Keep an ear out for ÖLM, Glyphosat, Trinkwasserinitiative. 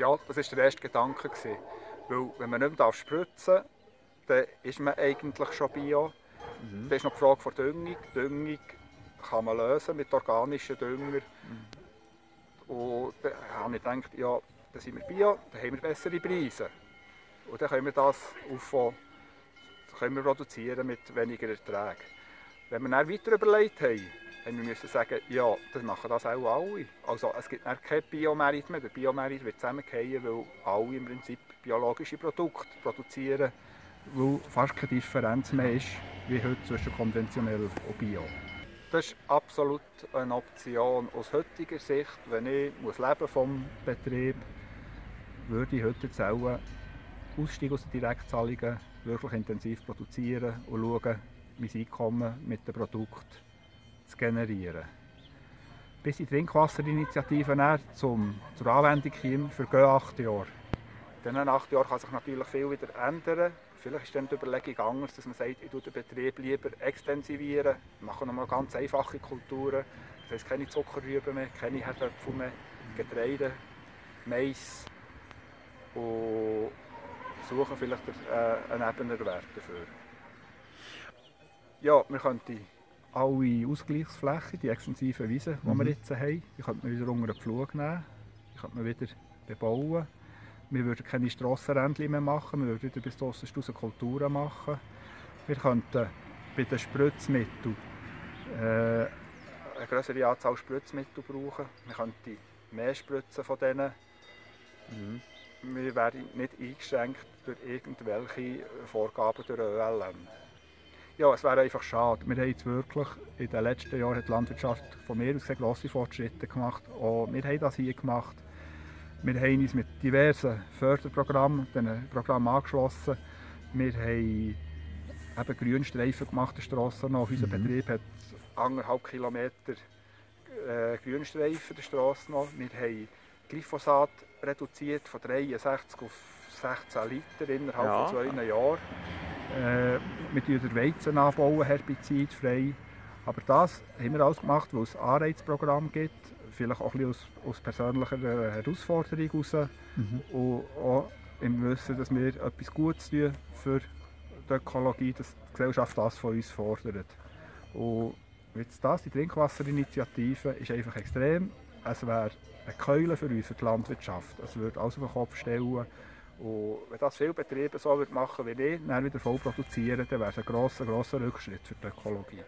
Ja, das war der erste Gedanke. Weil, wenn man nicht mehr spritzen darf, dann ist man eigentlich schon bio. Mhm. Dann ist noch die Frage der Düngung. Die Düngung kann man lösen mit organischen Dünger. Mhm. Und dann habe ich gedacht, ja, dann sind wir bio, dann haben wir bessere Preise. Und dann können wir das produzieren mit weniger Erträgen. Wenn wir dann weiter überlegt haben, müssen wir sagen, ja, das machen das auch alle. Also es gibt kein Biomerit mehr. Der Biomerit wird zusammengehen, weil alle im Prinzip biologische Produkte produzieren, weil fast keine Differenz mehr ist, wie heute zwischen konventionell und bio. Das ist absolut eine Option aus heutiger Sicht. Wenn ich vom Betrieb leben muss, würde ich heute selber Ausstieg aus den Direktzahlungen wirklich intensiv produzieren und schauen, mein Einkommen mit dem Produkt zu generieren. Bis die Trinkwasserinitiative zur Anwendung kam, vergehen 8 Jahre. In diesen 8 Jahren kann sich natürlich viel wieder ändern. Vielleicht ist dann die Überlegung anders, dass man sagt, ich den Betrieb lieber extensivieren, mache nochmal ganz einfache Kulturen. Das heisst, keine Zuckerrüben mehr, keine Herdöpfel mehr, Getreide, Mais. Und suchen vielleicht einen Nebenerwerb dafür. Ja, wir könnten alle Ausgleichsflächen, die extensiven Wiesen, die wir jetzt haben, die könnten wir wieder unter den Pflug nehmen, die könnten wir wieder bebauen. Wir würden keine Strassenrändchen mehr machen, wir würden wieder bis draussen Kulturen machen. Wir könnten bei den Spritzmitteln eine größere Anzahl Spritzmittel brauchen. Wir könnten mehr spritzen von denen. Mhm. Wir werden nicht eingeschränkt durch irgendwelche Vorgaben durch ÖLM. Ja, es wäre einfach schade. Wir haben jetzt wirklich in den letzten Jahren die Landwirtschaft von mir aus grosse Fortschritte gemacht. Auch wir haben das hier gemacht. Wir haben uns mit diversen Förderprogrammen angeschlossen. Wir haben eben Grünstreifen gemacht, die Strassen. Auf unserem Betrieb hat 1,5 Kilometer Grünstreifen der Strasse noch. Wir haben Glyphosat reduziert von 63 auf 16 Liter innerhalb von 2 Jahren. Wir bauen den Weizen an, herbizidfrei. Aber das haben wir alles gemacht, weil es ein Anreizprogramm gibt. Vielleicht auch ein bisschen aus persönlicher Herausforderung heraus. Mhm. Und auch im Wissen, dass wir etwas Gutes tun für die Ökologie, dass die Gesellschaft das von uns fordert. Und jetzt die Trinkwasserinitiative ist einfach extrem. Es wäre eine Keule für uns, für die Landwirtschaft. Es würde alles auf den Kopf stellen. Und wenn das viele Betriebe so machen wie ich, dann wieder voll produzieren, dann wäre es ein grosser Rückschritt für die Ökologie.